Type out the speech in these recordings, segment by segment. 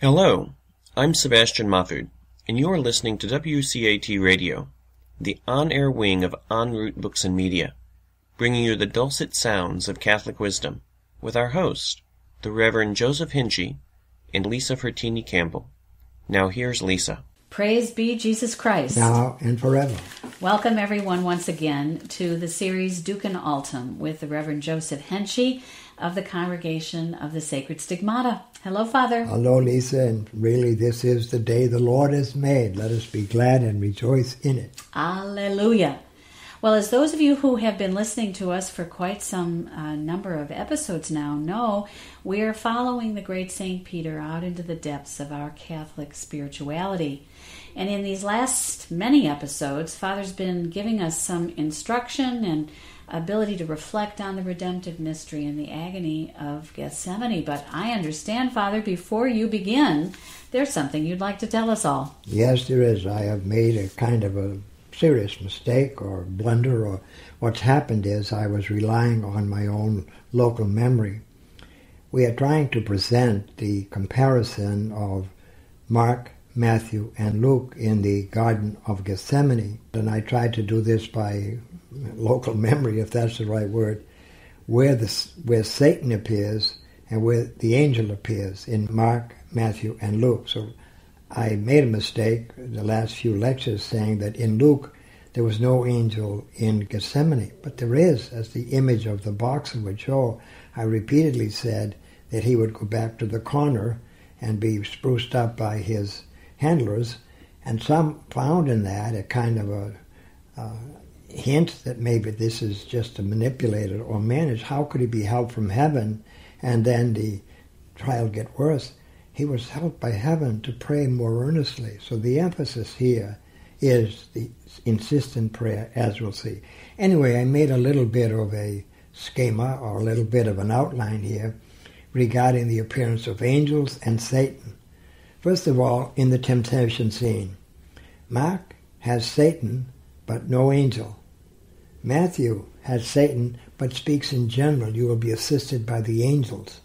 Hello, I'm Sebastian Mahfood, and you're listening to WCAT Radio, the on-air wing of En Route Books and Media, bringing you the dulcet sounds of Catholic wisdom, with our host, the Reverend Joseph Henchey and Lisa Fortini-Campbell. Now here's Lisa. Praise be Jesus Christ. Now and forever. Welcome everyone once again to the series Duc in Altum with the Reverend Joseph Henchey of the Congregation of the Sacred Stigmata. Hello, Father. Hello, Lisa, and really this is the day the Lord has made. Let us be glad and rejoice in it. Alleluia. Well, as those of you who have been listening to us for quite some number of episodes now know, we are following the great Saint Peter out into the depths of our Catholic spirituality. And in these last many episodes, Father's been giving us some instruction and ability to reflect on the redemptive mystery and the agony of Gethsemane. But I understand, Father, before you begin, there's something you'd like to tell us all. Yes, there is. I have made a kind of a serious mistake or blunder, or what's happened is I was relying on my own local memory. We are trying to present the comparison of Mark, Matthew, and Luke in the Garden of Gethsemane, and I tried to do this by local memory, if that's the right word, where Satan appears and where the angel appears in Mark, Matthew, and Luke. So I made a mistake the last few lectures saying that in Luke there was no angel in Gethsemane, but there is, as the image of the boxer would show. I repeatedly said that he would go back to the corner and be spruced up by his handlers, and some found in that a kind of a hint that maybe this is just a manipulator or managed. How could he be helped from heaven and then the trial get worse? He was helped by heaven to pray more earnestly. So the emphasis here is the insistent prayer, as we'll see. Anyway, I made a little bit of a schema or a little bit of an outline here regarding the appearance of angels and Satan. First of all, in the temptation scene, Mark has Satan but no angel. Matthew has Satan but speaks in general. You will be assisted by the angels.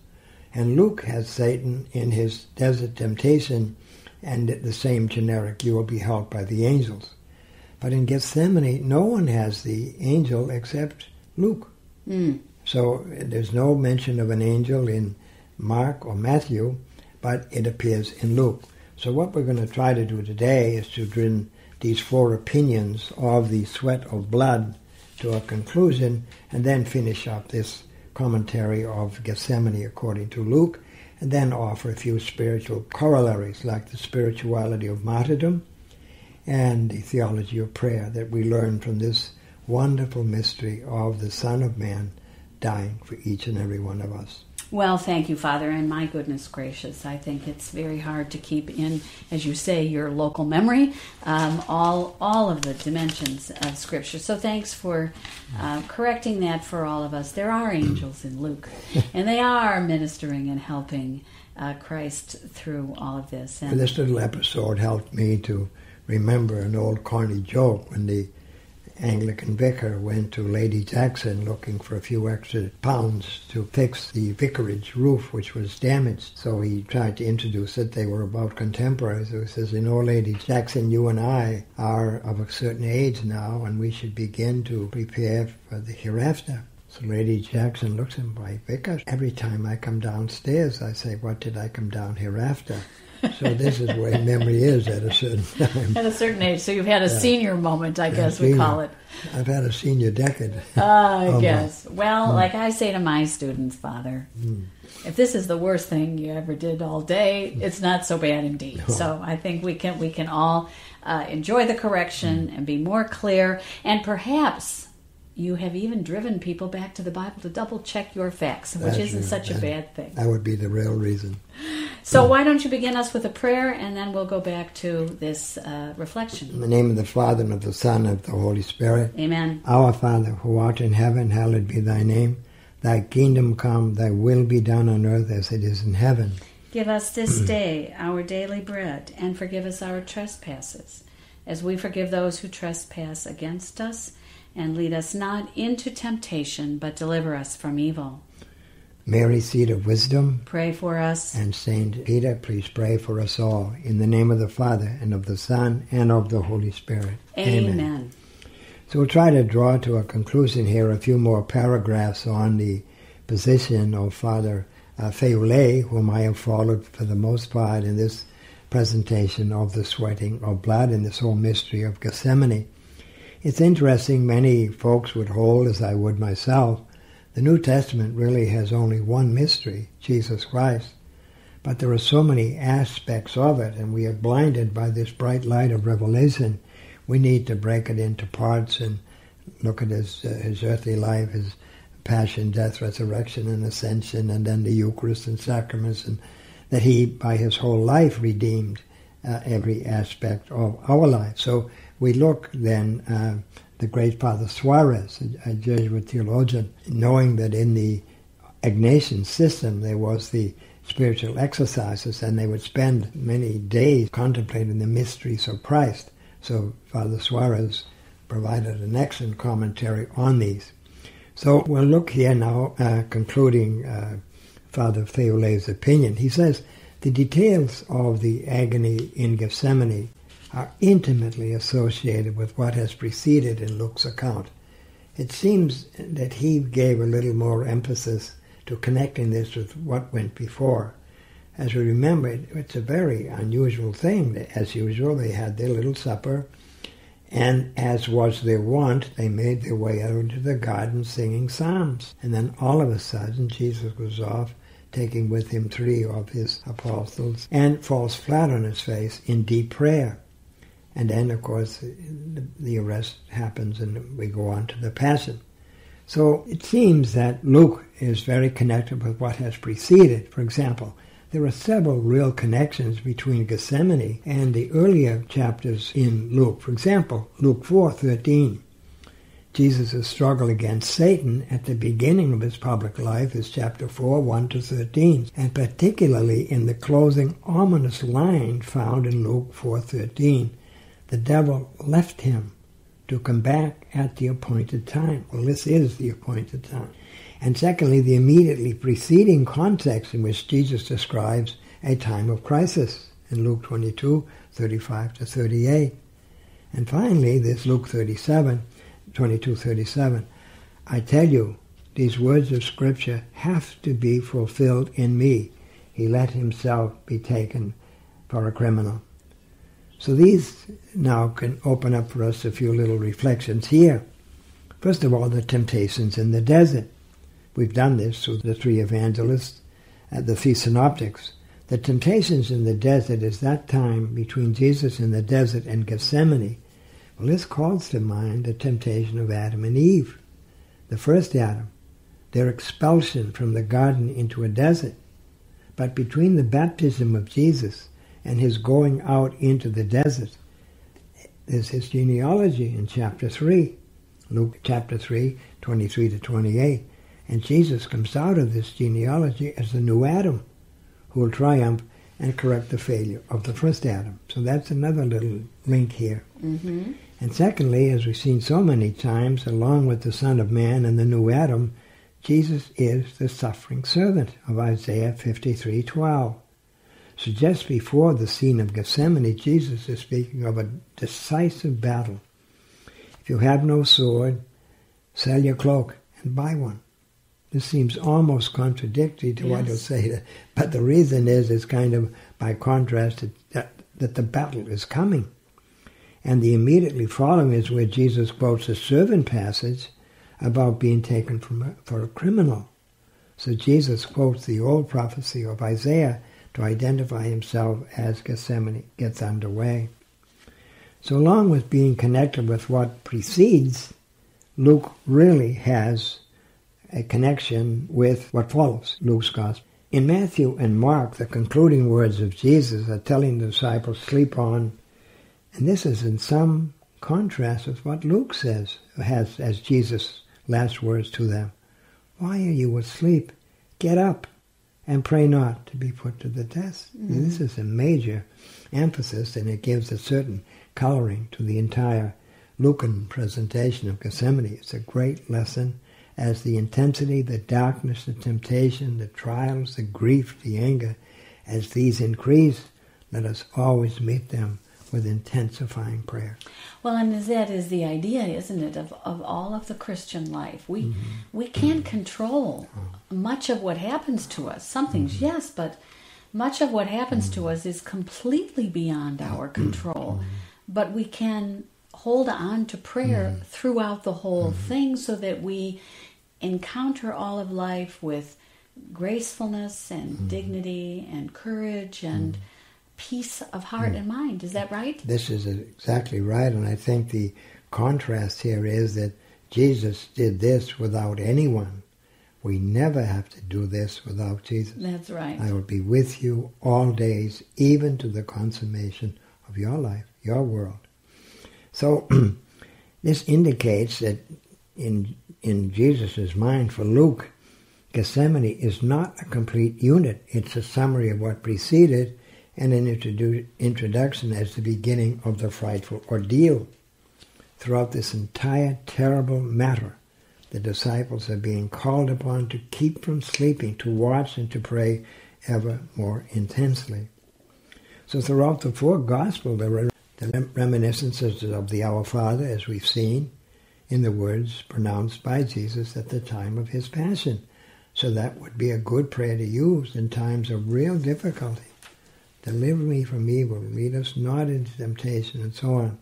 And Luke has Satan in his desert temptation, and the same generic, you will be helped by the angels. But in Gethsemane, no one has the angel except Luke. Mm. So there's no mention of an angel in Mark or Matthew, but it appears in Luke. So what we're going to try to do today is to bring these four opinions of the sweat of blood to a conclusion, and then finish up this commentary of Gethsemane according to Luke, and then offer a few spiritual corollaries like the spirituality of martyrdom and the theology of prayer that we learn from this wonderful mystery of the Son of Man dying for each and every one of us. Well, thank you, Father, and my goodness gracious, I think it's very hard to keep in, as you say, your local memory, all of the dimensions of Scripture. So thanks for correcting that for all of us. There are angels in Luke, and they are ministering and helping Christ through all of this. And this little episode helped me to remember an old corny joke when the Anglican vicar went to Lady Jackson looking for a few extra pounds to fix the vicarage roof, which was damaged. So he tried to introduce it. They were about contemporaries. He says, "You know, Lady Jackson, you and I are of a certain age now, and we should begin to prepare for the hereafter." So Lady Jackson looks at him, "Why, Vicar, every time I come downstairs, I say, what did I come down hereafter?" So this is where memory is at a certain time. At a certain age. So you've had a senior moment, I guess we call it. I've had a senior decade. I guess. Well, like I say to my students, Father, if this is the worst thing you ever did all day, it's not so bad indeed. No. So I think we can all enjoy the correction and be more clear. And perhaps you have even driven people back to the Bible to double-check your facts, which isn't such a bad thing. That would be the real reason. So why don't you begin us with a prayer, and then we'll go back to this reflection. In the name of the Father, and of the Son, and of the Holy Spirit. Amen. Our Father, who art in heaven, hallowed be thy name. Thy kingdom come, thy will be done on earth as it is in heaven. Give us this day our daily bread, and forgive us our trespasses, as we forgive those who trespass against us. And lead us not into temptation, but deliver us from evil. Mary, seat of wisdom, pray for us. And Saint Peter, please pray for us all. In the name of the Father, and of the Son, and of the Holy Spirit. Amen. So we'll try to draw to a conclusion here a few more paragraphs on the position of Father Feuillet, whom I have followed for the most part in this presentation of the sweating of blood and this whole mystery of Gethsemane. It's interesting, many folks would hold, as I would myself, the New Testament really has only one mystery, Jesus Christ. But there are so many aspects of it, and we are blinded by this bright light of revelation. We need to break it into parts and look at his earthly life, his passion, death, resurrection, and ascension, and then the Eucharist and sacraments, and that he, by his whole life, redeemed every aspect of our life. So we look then... the great Father Suarez, a Jesuit theologian, knowing that in the Ignatian system there was the spiritual exercises, and they would spend many days contemplating the mysteries of Christ. So Father Suarez provided an excellent commentary on these. So we'll look here now, concluding Father Feuillet's opinion. He says, the details of the agony in Gethsemane are intimately associated with what has preceded in Luke's account. It seems that he gave a little more emphasis to connecting this with what went before. As we remember, it's a very unusual thing. As usual, they had their little supper, and as was their wont, they made their way out into the garden singing psalms. And then all of a sudden, Jesus was off, taking with him 3 of his apostles, and falls flat on his face in deep prayer. And then, of course, the arrest happens and we go on to the Passion. So it seems that Luke is very connected with what has preceded. For example, there are several real connections between Gethsemane and the earlier chapters in Luke. For example, Luke 4:13, Jesus' struggle against Satan at the beginning of his public life is chapter 4, 1-13, and particularly in the closing ominous line found in Luke 4:13. The devil left him to come back at the appointed time. Well, this is the appointed time. And secondly, the immediately preceding context in which Jesus describes a time of crisis in Luke 22, 35-38. And finally, this Luke 37, 22-37. I tell you, these words of Scripture have to be fulfilled in me. He let himself be taken for a criminal. So these now can open up for us a few little reflections here. First of all, the temptations in the desert. We've done this through the 3 evangelists, the 3 synoptics. The temptations in the desert is that time between Jesus in the desert and Gethsemane. Well, this calls to mind the temptation of Adam and Eve, the first Adam, their expulsion from the garden into a desert. But between the baptism of Jesus and his going out into the desert is his genealogy in chapter 3, Luke chapter 3, 23-28. And Jesus comes out of this genealogy as the new Adam, who will triumph and correct the failure of the first Adam. So that's another little link here. Mm-hmm. And secondly, as we've seen so many times, along with the Son of Man and the new Adam, Jesus is the suffering servant of Isaiah 53:12. So just before the scene of Gethsemane, Jesus is speaking of a decisive battle. If you have no sword, sell your cloak and buy one. This seems almost contradictory to what you'll say. But the reason is, it's kind of by contrast that the battle is coming. And the immediately following is where Jesus quotes the servant passage about being taken for a criminal. So Jesus quotes the old prophecy of Isaiah to identify himself as Gethsemane gets underway. So along with being connected with what precedes, Luke really has a connection with what follows Luke's Gospel. In Matthew and Mark, the concluding words of Jesus are telling the disciples, sleep on, and this is in some contrast with what Luke says, has as Jesus' last words to them. Why are you asleep? Get up and pray not to be put to the test. Mm-hmm. This is a major emphasis, and it gives a certain coloring to the entire Lucan presentation of Gethsemane. It's a great lesson as the intensity, the darkness, the temptation, the trials, the grief, the anger, as these increase, let us always meet them with intensifying prayer. Well, and that is the idea, isn't it, of all of the Christian life. We can't control much of what happens to us. Some things, yes, but much of what happens to us is completely beyond our control. But we can hold on to prayer throughout the whole thing so that we encounter all of life with gracefulness and dignity and courage and peace of heart and mind. Is that right? This is exactly right, and I think the contrast here is that Jesus did this without anyone. We never have to do this without Jesus. That's right. I will be with you all days, even to the consummation of your life, your world. So this indicates that in Jesus' mind, for Luke, Gethsemane is not a complete unit. It's a summary of what preceded and an introduction as the beginning of the frightful ordeal. Throughout this entire terrible matter, the disciples are being called upon to keep from sleeping, to watch and to pray ever more intensely. So throughout the four Gospels, there are the reminiscences of the Our Father, as we've seen, in the words pronounced by Jesus at the time of his passion. So that would be a good prayer to use in times of real difficulty. Deliver me from evil, lead us not into temptation, and so on.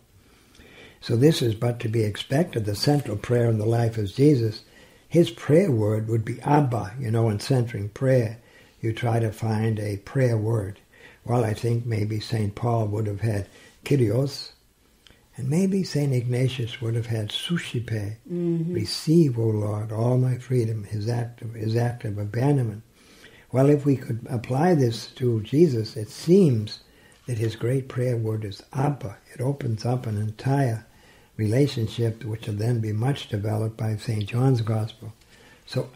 So this is but to be expected, the central prayer in the life of Jesus. His prayer word would be Abba. You know, in centering prayer, you try to find a prayer word. Well, I think maybe St. Paul would have had Kyrios, and maybe St. Ignatius would have had Sushipe, receive, O Lord, all my freedom, his act of abandonment. Well, if we could apply this to Jesus, it seems that his great prayer word is Abba. It opens up an entire relationship which will then be much developed by St. John's Gospel. So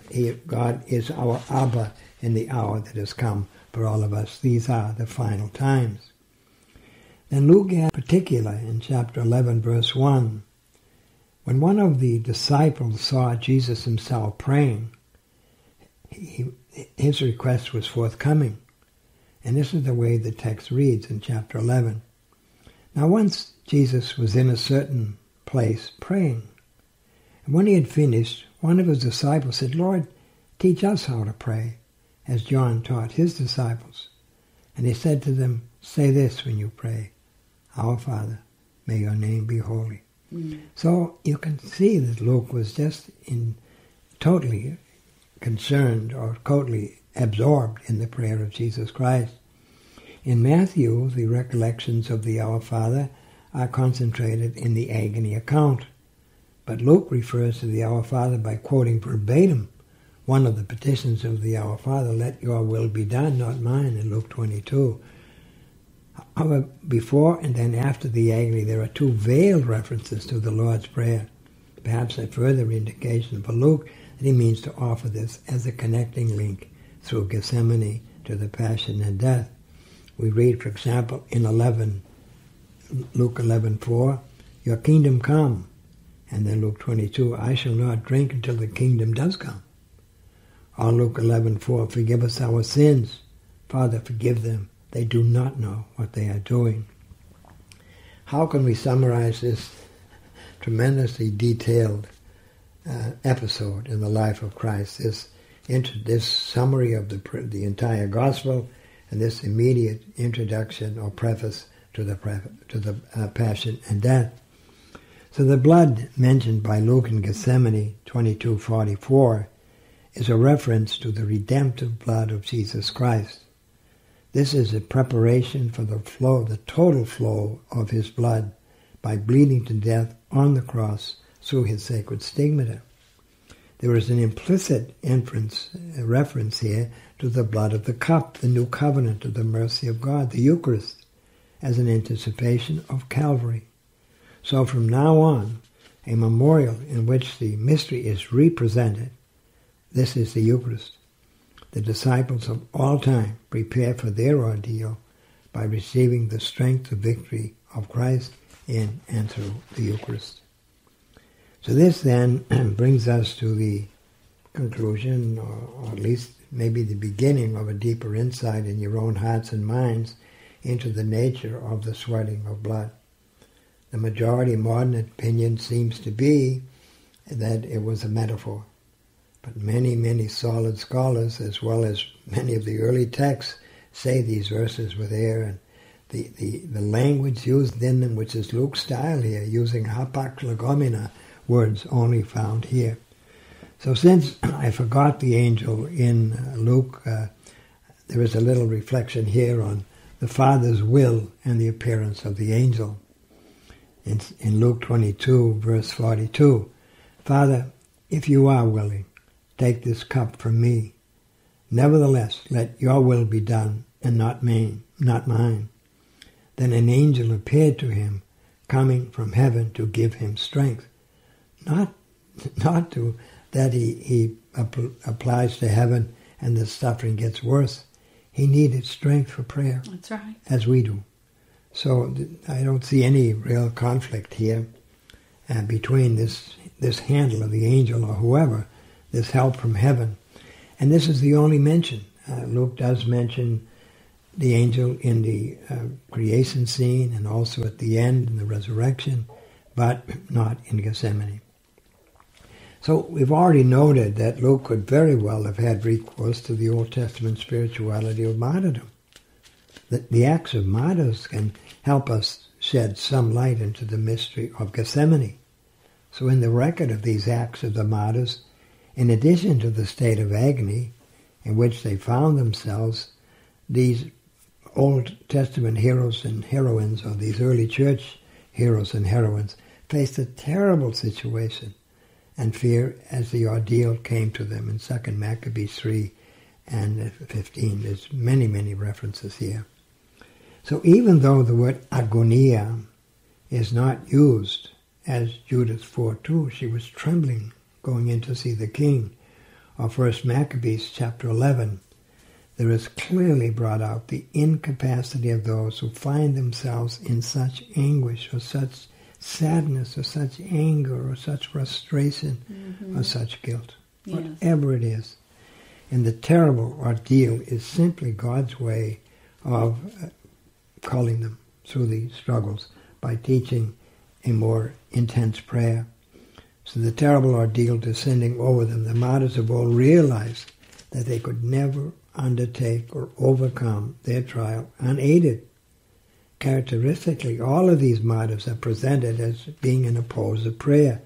God is our Abba in the hour that has come for all of us. These are the final times. And Luke in particular, in chapter 11, verse 1, when one of the disciples saw Jesus himself praying, his request was forthcoming. And this is the way the text reads in chapter 11. Now once Jesus was in a certain place praying, and when he had finished, one of his disciples said, Lord, teach us how to pray, as John taught his disciples. And he said to them, say this when you pray, Our Father, may your name be holy. So you can see that Luke was just totally concerned or totally absorbed in the prayer of Jesus Christ. In Matthew, the recollections of the Our Father are concentrated in the agony account. But Luke refers to the Our Father by quoting verbatim one of the petitions of the Our Father, let your will be done, not mine, in Luke 22. However, before and then after the agony, there are two veiled references to the Lord's Prayer. Perhaps a further indication for Luke that he means to offer this as a connecting link through Gethsemane to the passion and death. We read, for example, in Luke 11:4, your kingdom come. And then Luke 22, I shall not drink until the kingdom does come. Or Luke 11:4, forgive us our sins. Father, forgive them. They do not know what they are doing. How can we summarize this tremendously detailed episode in the life of Christ, this summary of the entire Gospel and this immediate introduction or preface to the Passion and Death? So the blood mentioned by Luke in Gethsemane 22:44 is a reference to the redemptive blood of Jesus Christ. This is a preparation for the total flow of his blood by bleeding to death on the cross through his sacred stigmata. There is an implicit reference here to the blood of the cup, the new covenant of the mercy of God, the Eucharist, as an anticipation of Calvary. So from now on, a memorial in which the mystery is represented. This is the Eucharist. The disciples of all time prepare for their ordeal by receiving the strength of victory of Christ in and through the Eucharist. So this then brings us to the conclusion, or at least maybe the beginning of a deeper insight in your own hearts and minds into the nature of the sweating of blood. The majority modern opinion seems to be that it was a metaphor. But many, many solid scholars, as well as many of the early texts, say these verses were there, and the language used in them, which is Luke's style here, using hapax legomena, words only found here. So since I forgot the angel in Luke, there is a little reflection here on the Father's will and the appearance of the angel. In Luke 22, verse 42, "Father, if you are willing, take this cup from me. Nevertheless, let your will be done, and not mine. Then an angel appeared to him, coming from heaven to give him strength." Not to that he applies to heaven and the suffering gets worse. He needed strength for prayer. That's right. As we do. So I don't see any real conflict here between this handle of the angel or whoever, this help from heaven. And this is the only mention. Luke does mention the angel in the creation scene and also at the end in the resurrection, but not in Gethsemane. So we've already noted that Luke could very well have had recourse to the Old Testament spirituality of martyrdom. The acts of martyrs can help us shed some light into the mystery of Gethsemane. So in the record of these acts of the martyrs, in addition to the state of agony in which they found themselves, these Old Testament heroes and heroines, or these early church heroes and heroines, faced a terrible situation and fear as the ordeal came to them in 2 Maccabees 3 and 15. There's many, many references here. So even though the word agonia is not used, as Judith 4:2, she was trembling going in to see the king, or 1 Maccabees chapter 11, there is clearly brought out the incapacity of those who find themselves in such anguish or such sadness or such anger or such frustration or such guilt, whatever it is. And the terrible ordeal is simply God's way of calling them through these struggles by teaching a more intense prayer. So the terrible ordeal descending over them, the martyrs of old realized that they could never undertake or overcome their trial unaided. Characteristically, all of these martyrs are presented as being in a pose of prayer.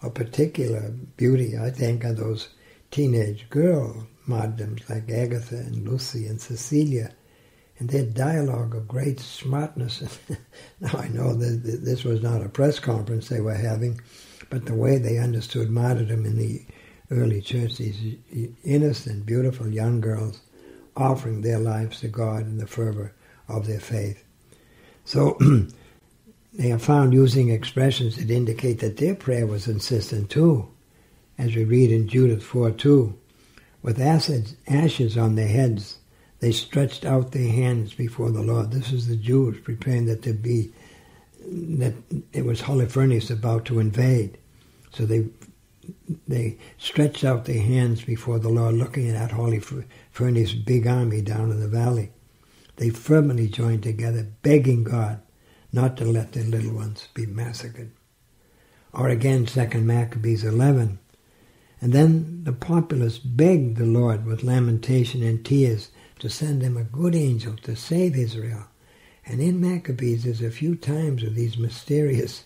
Of particular beauty, I think, are those teenage girl martyrdoms like Agatha and Lucy and Cecilia, and their dialogue of great smartness. Now I know that this was not a press conference they were having, but the way they understood martyrdom in the early church, these innocent, beautiful young girls offering their lives to God in the fervor of their faith. So they are found using expressions that indicate that their prayer was insistent too, as we read in Judith 4:2, "With ashes on their heads, they stretched out their hands before the Lord." This is the Jews preparing that it was Holofernes about to invade. So they stretched out their hands before the Lord, looking at Holofernes' big army down in the valley. They fervently joined together, begging God not to let their little ones be massacred. Or again, 2 Maccabees 11. "And then the populace begged the Lord with lamentation and tears to send him a good angel to save Israel." And in Maccabees there's a few times of these mysterious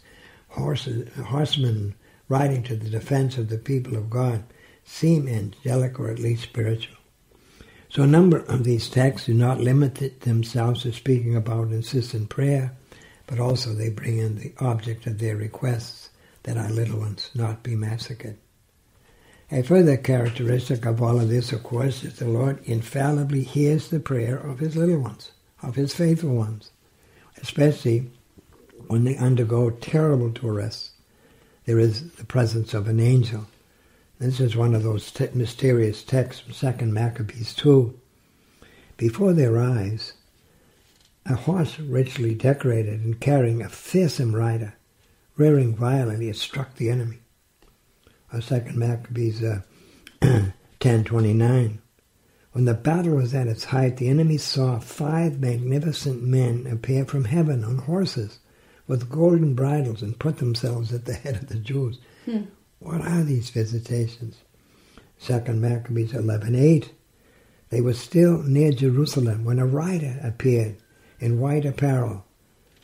horsemen riding to the defense of the people of God seem angelic or at least spiritual. So a number of these texts do not limit themselves to speaking about insistent prayer, but also they bring in the object of their requests, that our little ones not be massacred. A further characteristic of all of this, of course, is the Lord infallibly hears the prayer of his little ones, of his faithful ones, especially when they undergo terrible duress. There is the presence of an angel. This is one of those mysterious texts from 2 Maccabees 2. "Before their eyes, a horse richly decorated and carrying a fearsome rider, rearing violently, it struck the enemy." Or 2 Maccabees 10:29. When the battle was at its height, the enemy saw 5 magnificent men appear from heaven on horses with golden bridles and put themselves at the head of the Jews. Hmm. What are these visitations? 2 Maccabees 11:8. They were still near Jerusalem when a rider appeared in white apparel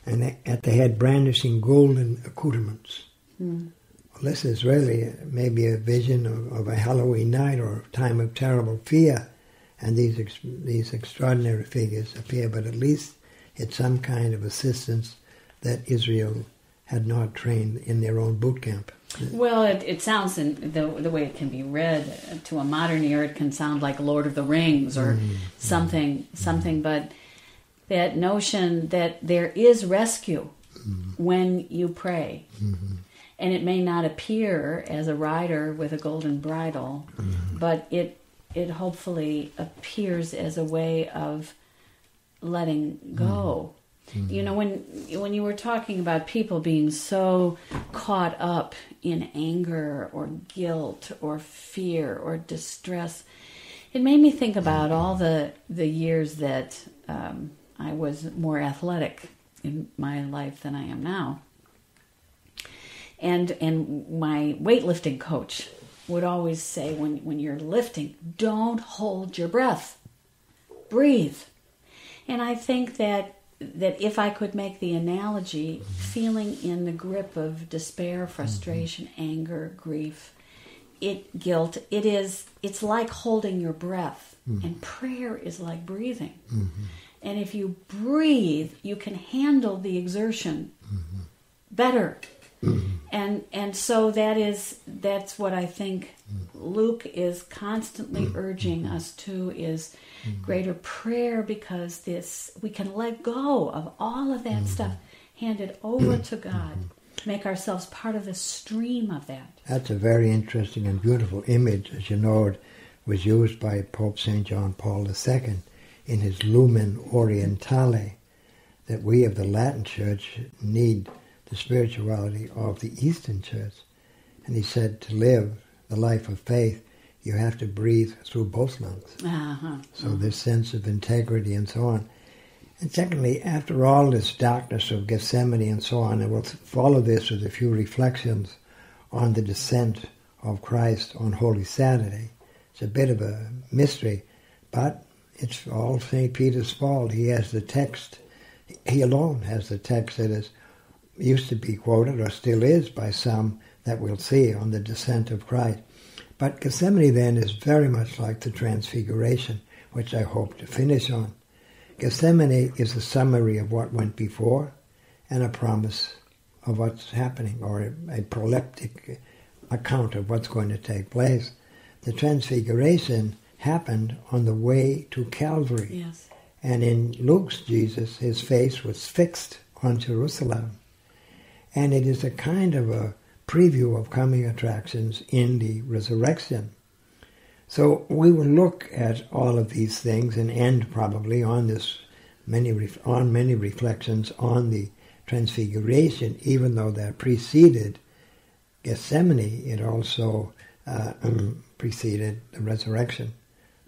and at the head brandishing golden accoutrements. Hmm. Well, this is really maybe a vision of a Halloween night or a time of terrible fear, and these extraordinary figures appear, but at least it's some kind of assistance that Israel had not trained in their own boot camp. Well, it sounds, in the way it can be read to a modern ear, it can sound like Lord of the Rings or something, but that notion that there is rescue when you pray. Mm-hmm. And it may not appear as a rider with a golden bridle, but it hopefully appears as a way of letting go. Mm-hmm. You know, when you were talking about people being so caught up in anger or guilt or fear or distress, it made me think about all the years that I was more athletic in my life than I am now. And my weightlifting coach would always say, when you're lifting, don't hold your breath. Breathe. And I think that if I could make the analogy, feeling in the grip of despair, frustration, anger, grief, guilt, it's like holding your breath. Mm-hmm. And prayer is like breathing. Mm-hmm. And if you breathe, you can handle the exertion better. Mm-hmm. And so that's what I think Luke is constantly urging us to, is greater prayer, because we can let go of all of that stuff, hand it over to God, make ourselves part of the stream of that. That's a very interesting and beautiful image. As you know, it was used by Pope St. John Paul II in his Lumen Orientale, that we of the Latin Church need the spirituality of the Eastern Church. And he said, to live the life of faith, you have to breathe through both lungs. Uh-huh. So this sense of integrity and so on. And secondly, after all this darkness of Gethsemane and so on, and we'll follow this with a few reflections on the descent of Christ on Holy Saturday. It's a bit of a mystery, but it's all St. Peter's fault. He has the text. He alone has the text that is used to be quoted, or still is by some, that we'll see on the descent of Christ. But Gethsemane then is very much like the Transfiguration, which I hope to finish on. Gethsemane is a summary of what went before and a promise of what's happening, or a proleptic account of what's going to take place. The Transfiguration happened on the way to Calvary. Yes. And in Luke's Jesus, his face was fixed on Jerusalem. And it is a kind of a preview of coming attractions in the resurrection. So we will look at all of these things and end probably on many reflections on the Transfiguration, even though that preceded Gethsemane, it also preceded the resurrection.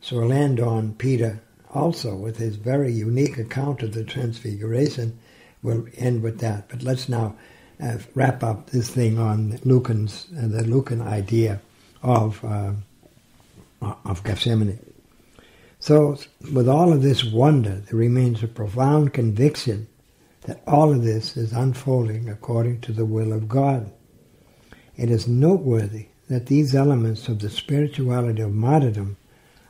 So we'll end on Peter also with his very unique account of the Transfiguration. We'll end with that, but let's now wrap up this thing on the Lucan idea of Gethsemane. So, with all of this wonder, there remains a profound conviction that all of this is unfolding according to the will of God. It is noteworthy that these elements of the spirituality of martyrdom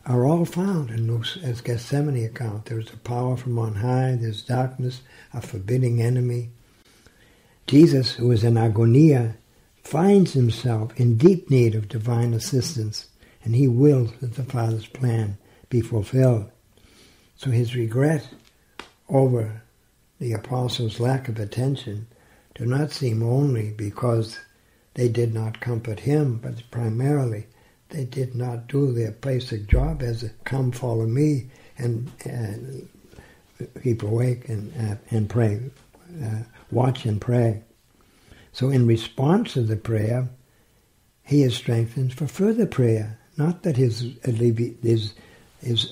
are all found in Luke's Gethsemane account. There is a power from on high, there's darkness, a forbidding enemy. Jesus, who is in agonia, finds himself in deep need of divine assistance, and he wills that the Father's plan be fulfilled. So his regret over the apostles' lack of attention do not seem only because they did not comfort him, but primarily they did not do their basic job as a come follow me and keep awake and pray. Watch and pray. So in response to the prayer, he is strengthened for further prayer, Not that his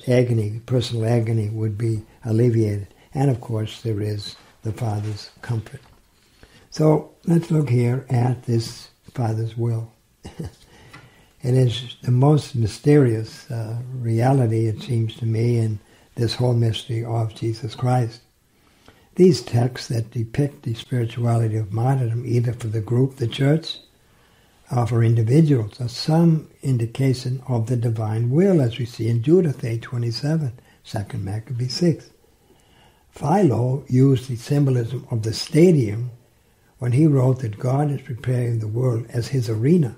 agony, personal agony, would be alleviated. And of course, there is the Father's comfort. So let's look here at this Father's will. It is the most mysterious reality, it seems to me, in this whole mystery of Jesus Christ. These texts that depict the spirituality of martyrdom, either for the group, the church, or for individuals, are some indication of the divine will, as we see in Judith 8:27, 2 Maccabees 6. Philo used the symbolism of the stadium when he wrote that God is preparing the world as his arena.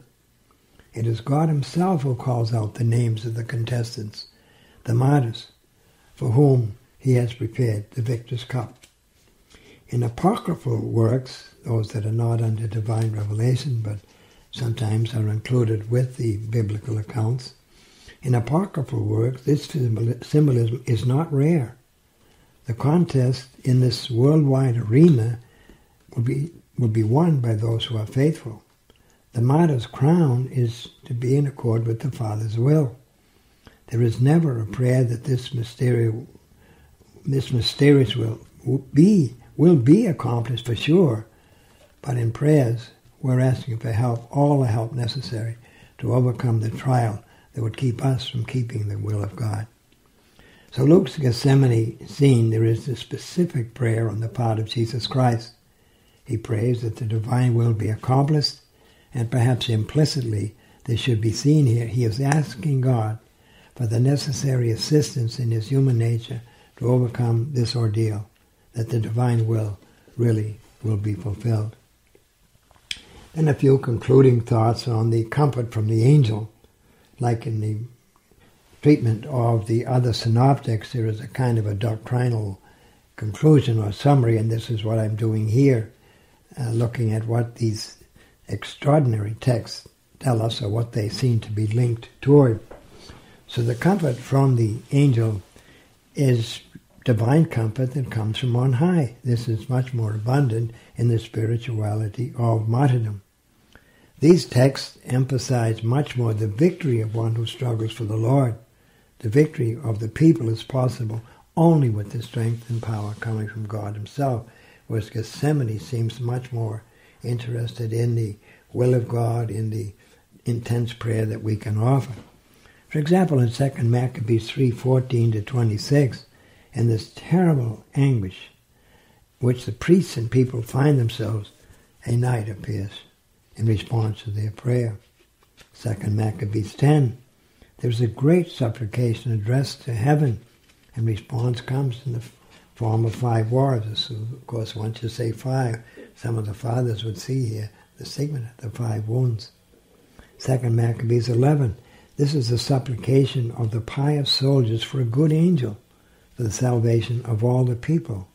It is God himself who calls out the names of the contestants, the martyrs, for whom he has prepared the victor's cup. In apocryphal works, those that are not under divine revelation, but sometimes are included with the biblical accounts, in apocryphal works, this symbolism is not rare. The contest in this worldwide arena will be won by those who are faithful. The martyr's crown is to be in accord with the Father's will. There is never a prayer that this mysterious will be accomplished for sure, but in prayers we're asking for help, all the help necessary to overcome the trial that would keep us from keeping the will of God. So Luke's Gethsemane scene, there is this specific prayer on the part of Jesus Christ. He prays that the divine will be accomplished, and perhaps implicitly this should be seen here. He is asking God for the necessary assistance in his human nature to overcome this ordeal, that the divine will really will be fulfilled. Then a few concluding thoughts on the comfort from the angel. Like in the treatment of the other synoptics, there is a kind of a doctrinal conclusion or summary, and this is what I'm doing here, looking at what these extraordinary texts tell us, or what they seem to be linked toward. So the comfort from the angel is divine comfort that comes from on high. This is much more abundant in the spirituality of martyrdom. These texts emphasize much more the victory of one who struggles for the Lord. The victory of the people is possible only with the strength and power coming from God himself, whereas Gethsemane seems much more interested in the will of God, in the intense prayer that we can offer. For example, in 2 Maccabees 3:14-26, in this terrible anguish which the priests and people find themselves, a night appears in response to their prayer. 2 Maccabees 10, there's a great supplication addressed to heaven, and response comes in the form of five warriors. Of course, once you say five, some of the fathers would see here the stigmata, the five wounds. 2 Maccabees 11, this is the supplication of the pious soldiers for a good angel, for the salvation of all the people.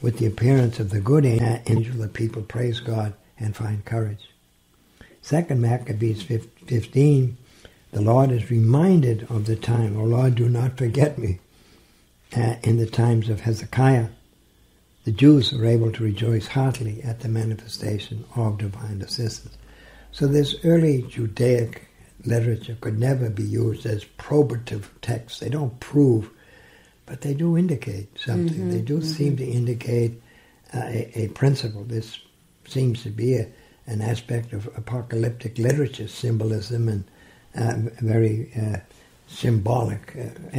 With the appearance of the good angel, the people praise God and find courage. 2 Maccabees 15, the Lord is reminded of the time, O Lord, do not forget me, in the times of Hezekiah. The Jews are able to rejoice heartily at the manifestation of divine assistance. So this early Judaic literature could never be used as probative texts. They don't prove, but they do indicate something. Mm-hmm, they do seem to indicate a principle. This seems to be an aspect of apocalyptic literature, symbolism and very symbolic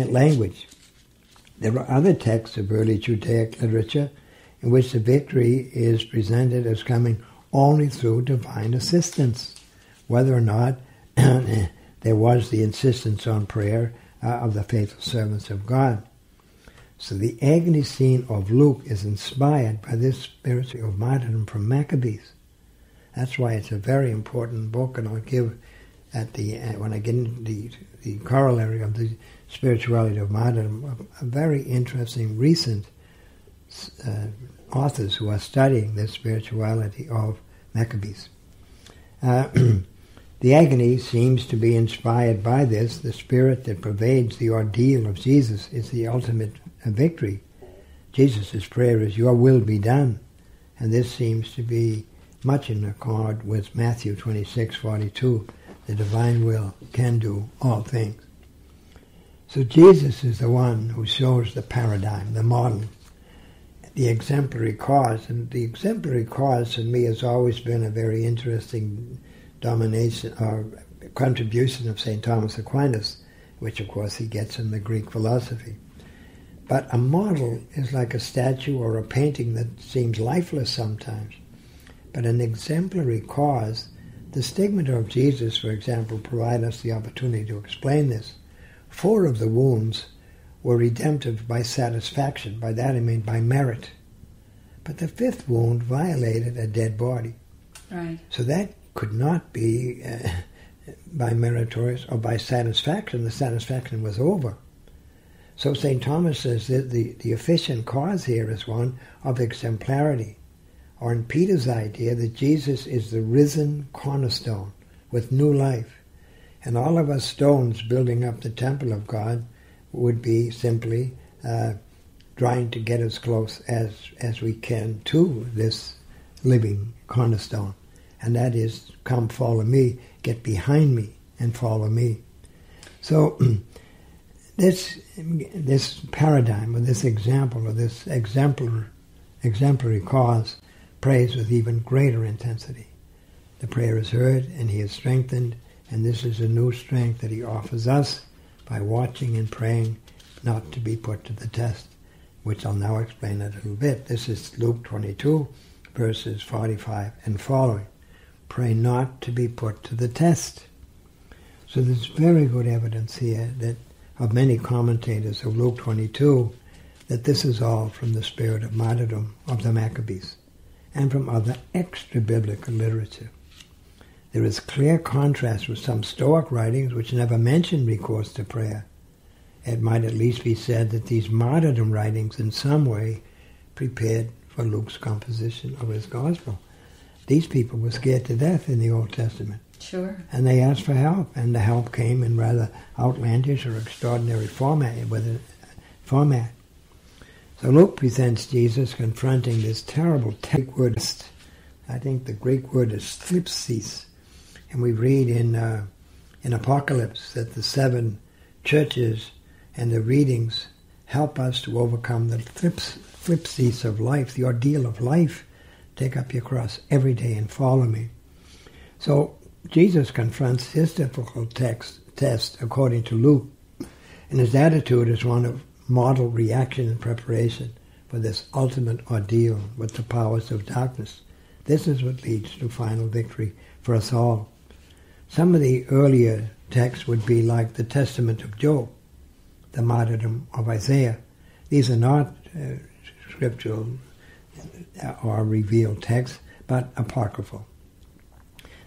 language. There are other texts of early Judaic literature in which the victory is presented as coming only through divine assistance, whether or not there was the insistence on prayer of the faithful servants of God. So the agony scene of Luke is inspired by this spirit of martyrdom from Maccabees. That's why it's a very important book, and I'll give when I get into the corollary of the spirituality of martyrdom, a very interesting recent authors who are studying the spirituality of Maccabees. The agony seems to be inspired by this. The spirit that pervades the ordeal of Jesus is the ultimate victory. Jesus' prayer is, your will be done. And this seems to be much in accord with Matthew 26:42, the divine will can do all things. So Jesus is the one who shows the paradigm, the model, the exemplary cause. And the exemplary cause for me has always been a very interesting domination or contribution of St. Thomas Aquinas, which of course he gets in the Greek philosophy. But a model is like a statue or a painting that seems lifeless sometimes. But an exemplary cause, the stigmata of Jesus, for example, provide us the opportunity to explain this. 4 of the wounds were redemptive by satisfaction. By that I mean by merit. But the 5th wound violated a dead body. Right. So that could not be by meritorious or by satisfaction. The satisfaction was over. So St. Thomas says that the efficient cause here is one of exemplarity. Or in Peter's idea that Jesus is the risen cornerstone with new life. And all of us stones building up the temple of God would be simply trying to get as close as we can to this living cornerstone. And that is, come follow me, get behind me and follow me. So this paradigm or this example or this exemplary cause prays with even greater intensity. The prayer is heard and he is strengthened. And this is a new strength that he offers us by watching and praying, not to be put to the test, which I'll now explain a little bit. This is Luke 22, verses 45 and following. Pray not to be put to the test. So there's very good evidence here that of many commentators of Luke 22 that this is all from the spirit of martyrdom of the Maccabees and from other extra-biblical literature. There is clear contrast with some Stoic writings which never mention recourse to prayer. It might at least be said that these martyrdom writings in some way prepared for Luke's composition of his gospel. These people were scared to death in the Old Testament. Sure. And they asked for help, and the help came in rather outlandish or extraordinary format. So Luke presents Jesus confronting this terrible Greek word. I think the Greek word is thlipsis. And we read in Apocalypse that the 7 churches and the readings help us to overcome the thlipsis of life, the ordeal of life. Take up your cross every day and follow me. So Jesus confronts his difficult test according to Luke. And his attitude is one of model reaction and preparation for this ultimate ordeal with the powers of darkness. This is what leads to final victory for us all. Some of the earlier texts would be like the Testament of Job, the martyrdom of Isaiah. These are not scriptural or revealed texts, but apocryphal.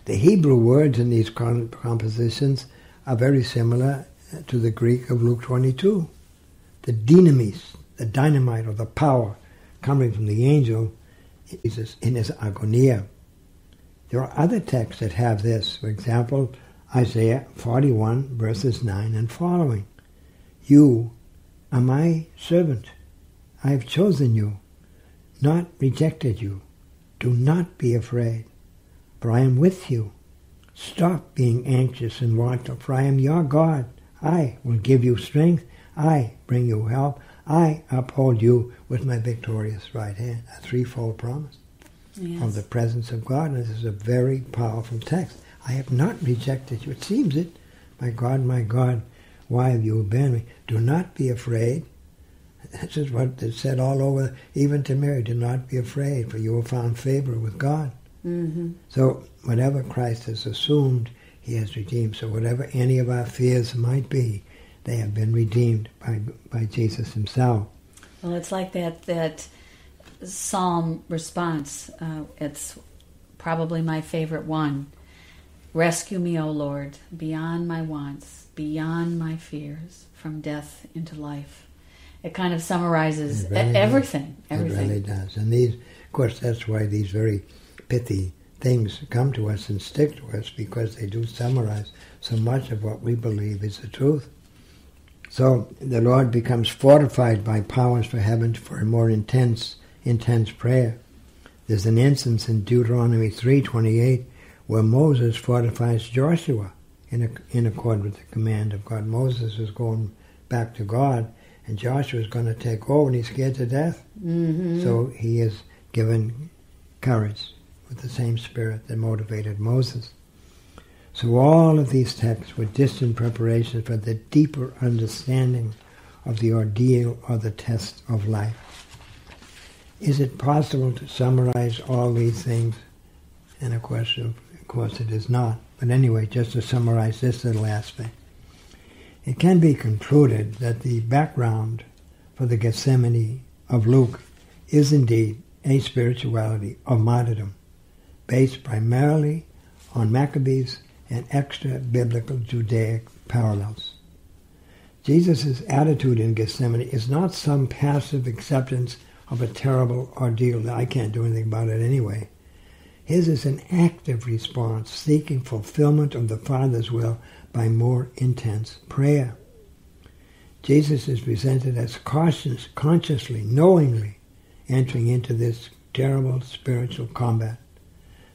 The Hebrew words in these compositions are very similar to the Greek of Luke 22. The dynamis, the dynamite or the power coming from the angel Jesus in his agonia. There are other texts that have this. For example, Isaiah 41 verses 9 and following. You are my servant. I have chosen you, not rejected you. Do not be afraid, for I am with you. Stop being anxious and watchful, for I am your God. I will give you strength. I bring you help. I uphold you with my victorious right hand. A threefold promise of the presence of God. And this is a very powerful text. I have not rejected you. It seems it. My God, why have you abandoned me? Do not be afraid. This is what is said all over, even to Mary. Do not be afraid, for you have found favor with God. Mm-hmm. So whatever Christ has assumed, he has redeemed. So whatever any of our fears might be, they have been redeemed by Jesus himself. Well, it's like that psalm response. It's probably my favorite one. Rescue me, O Lord, beyond my wants, beyond my fears, from death into life. It kind of summarizes everything. It really does. And these, of course, that's why these very pithy things come to us and stick to us, because they do summarize so much of what we believe is the truth. So the Lord becomes fortified by powers for heaven for a more intense prayer. There's an instance in Deuteronomy 3:28 where Moses fortifies Joshua in accord with the command of God. Moses was going back to God, and Joshua's going to take over, and he's scared to death. Mm-hmm. So he is given courage with the same spirit that motivated Moses. So all of these texts were distant preparation for the deeper understanding of the ordeal or the test of life. Is it possible to summarize all these things? And of course it is not. But anyway, just to summarize this little aspect, it can be concluded that the background for the Gethsemane of Luke is indeed a spirituality of martyrdom, based primarily on Maccabees and extra-biblical Judaic parallels. Jesus' attitude in Gethsemane is not some passive acceptance of a terrible ordeal that I can't do anything about it anyway. His is an active response, seeking fulfillment of the Father's will by more intense prayer. Jesus is presented as consciously, knowingly, entering into this terrible spiritual combat.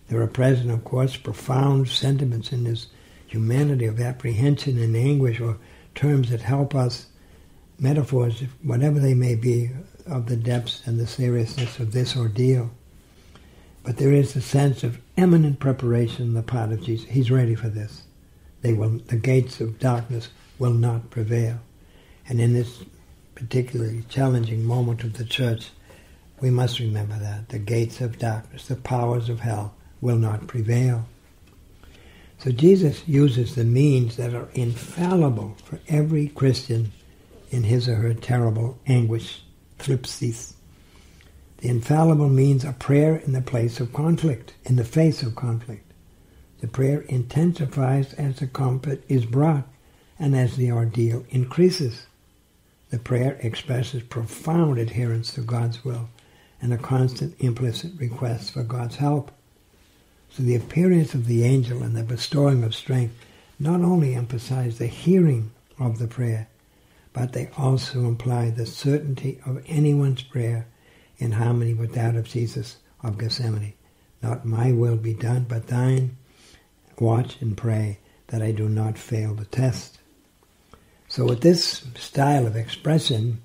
There are present, of course, profound sentiments in his humanity of apprehension and anguish, or terms that help us, metaphors, whatever they may be, of the depths and the seriousness of this ordeal. But there is a sense of imminent preparation on the part of Jesus. He's ready for this. The gates of darkness will not prevail. And in this particularly challenging moment of the church, we must remember that. The gates of darkness, the powers of hell, will not prevail. So Jesus uses the means that are infallible for every Christian in his or her terrible anguish, thlipsis. The infallible means are prayer in the place of conflict, in the face of conflict. The prayer intensifies as the comfort is brought and as the ordeal increases. The prayer expresses profound adherence to God's will and a constant implicit request for God's help. So the appearance of the angel and the bestowing of strength not only emphasize the hearing of the prayer, but they also imply the certainty of anyone's prayer in harmony with that of Jesus of Gethsemane. Not my will be done, but thine. Watch and pray that I do not fail the test. So with this style of expression,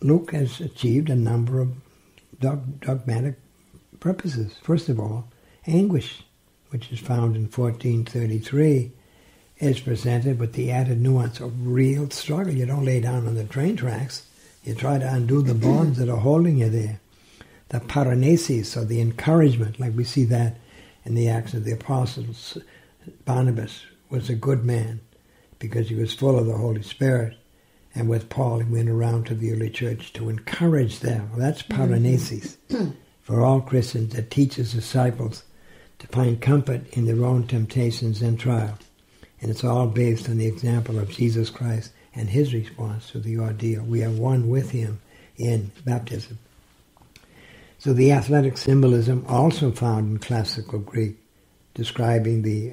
Luke has achieved a number of dogmatic purposes. First of all, anguish, which is found in 1433, is presented with the added nuance of real struggle. You don't lay down on the train tracks. You try to undo the bonds that are holding you there. The paranesis, or the encouragement, like we see that in the Acts of the Apostles. Barnabas was a good man because he was full of the Holy Spirit. And with Paul, he went around to the early church to encourage them. Well, that's paranesis. For all Christians, that teaches disciples to find comfort in their own temptations and trial. And it's all based on the example of Jesus Christ and his response to the ordeal. We are one with him in baptism. So the athletic symbolism also found in classical Greek, describing the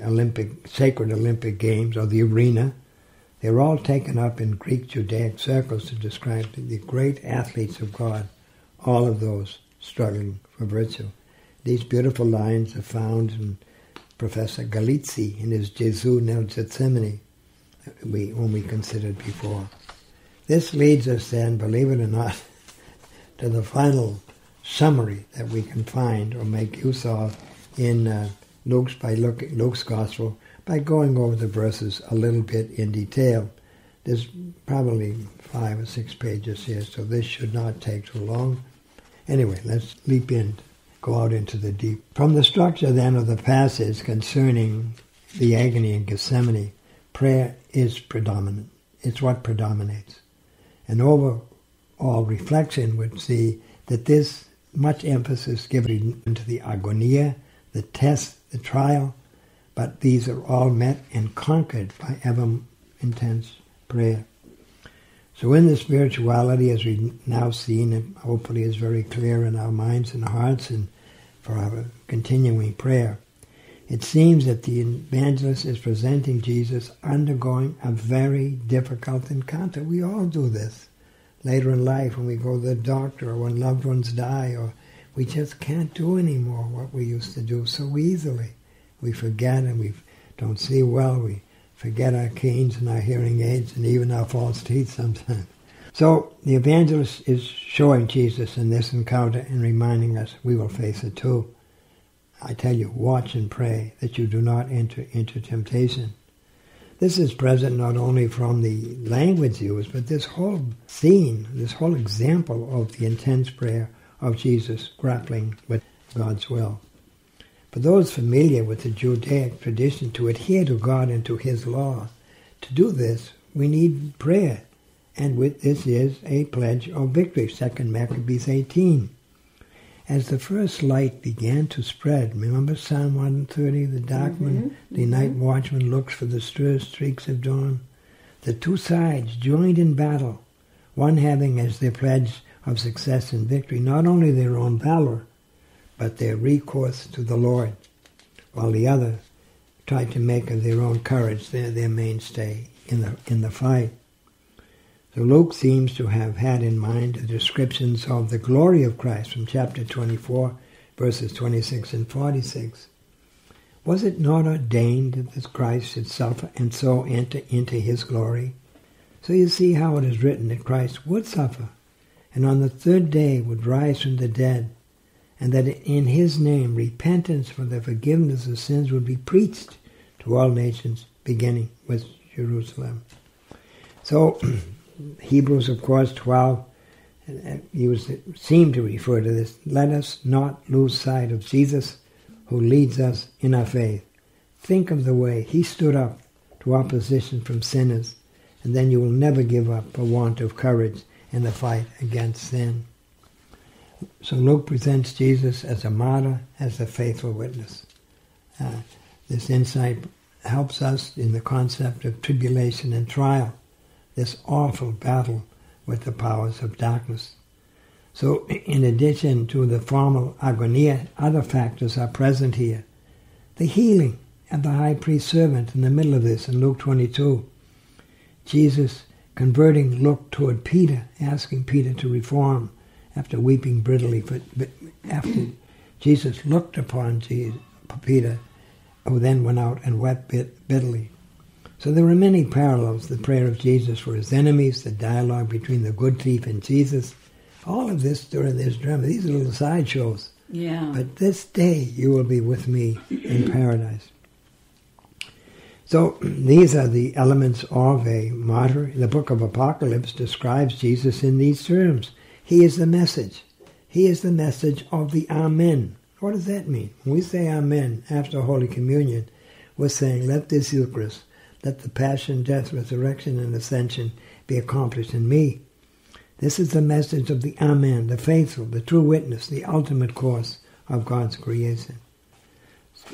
sacred Olympic Games, or the arena. They're all taken up in Greek Judaic circles to describe the great athletes of God, all of those struggling for virtue. These beautiful lines are found in Professor Galizzi in his Gesù nel Gethsemane, whom we considered before. This leads us then, believe it or not, to the final summary that we can find or make use of in Luke's Gospel by going over the verses a little bit in detail. There's probably 5 or 6 pages here, so this should not take too long. Anyway, let's leap in, go out into the deep. From the structure then of the passage concerning the agony in Gethsemane, prayer is predominant. It's what predominates. An overall reflection would see that this much emphasis given to the agonia, the test, the trial, but these are all met and conquered by ever intense prayer. So in the spirituality, as we've now seen, it hopefully is very clear in our minds and hearts and for our continuing prayer, it seems that the evangelist is presenting Jesus undergoing a very difficult encounter. We all do this later in life when we go to the doctor or when loved ones die, or we just can't do anymore what we used to do so easily. We forget and we don't see well, we forget our canes and our hearing aids and even our false teeth sometimes. So the evangelist is showing Jesus in this encounter and reminding us we will face it too. I tell you, watch and pray that you do not enter into temptation. This is present not only from the language used, but this whole scene, this whole example of the intense prayer of Jesus grappling with God's will. For those familiar with the Judaic tradition to adhere to God and to His law, to do this, we need prayer. And this is a pledge of victory, 2 Maccabees 18. As the first light began to spread, remember Psalm 130, the darkman, the night watchman looks for the first streaks of dawn. The two sides joined in battle, one having as their pledge of success and victory not only their own valor, but their recourse to the Lord, while the other tried to make of their own courage their mainstay in the fight. So Luke seems to have had in mind the descriptions of the glory of Christ from chapter 24, verses 26 and 46. Was it not ordained that this Christ should suffer and so enter into his glory? So you see how it is written that Christ would suffer, and on the third day would rise from the dead, and that in his name repentance for the forgiveness of sins would be preached to all nations, beginning with Jerusalem. So Hebrews, of course, 12, seem to refer to this. Let us not lose sight of Jesus, who leads us in our faith. Think of the way he stood up to opposition from sinners, and then you will never give up for want of courage in the fight against sin. So Luke presents Jesus as a martyr, as a faithful witness. This insight helps us in the concept of tribulation and trial, this awful battle with the powers of darkness. So in addition to the formal agonia, other factors are present here. The healing of the high priest's servant in the middle of this in Luke 22. Jesus converting Luke toward Peter, asking Peter to reform after weeping bitterly. After Jesus looked upon Peter, who then went out and wept bitterly. So there are many parallels, the prayer of Jesus for his enemies, the dialogue between the good thief and Jesus, all of this during this drama. These are little sideshows. Yeah. But this day you will be with me in paradise. So these are the elements of a martyr. The book of Apocalypse describes Jesus in these terms. He is the message. He is the message of the Amen. What does that mean? When we say Amen after Holy Communion, we're saying, let this Eucharist, let the passion, death, resurrection, and ascension be accomplished in me. This is the message of the Amen, the faithful, the true witness, the ultimate course of God's creation.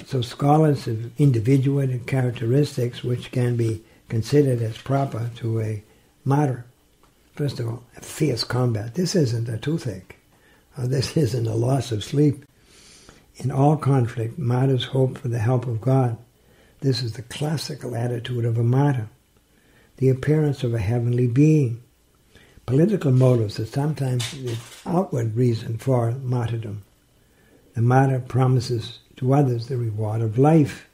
So scholars have individuated characteristics which can be considered as proper to a martyr. First of all, a fierce combat. This isn't a toothache. This isn't a loss of sleep. In all conflict, martyrs hope for the help of God. This is the classical attitude of a martyr, the appearance of a heavenly being. Political motives are sometimes the outward reason for martyrdom. The martyr promises to others the reward of life,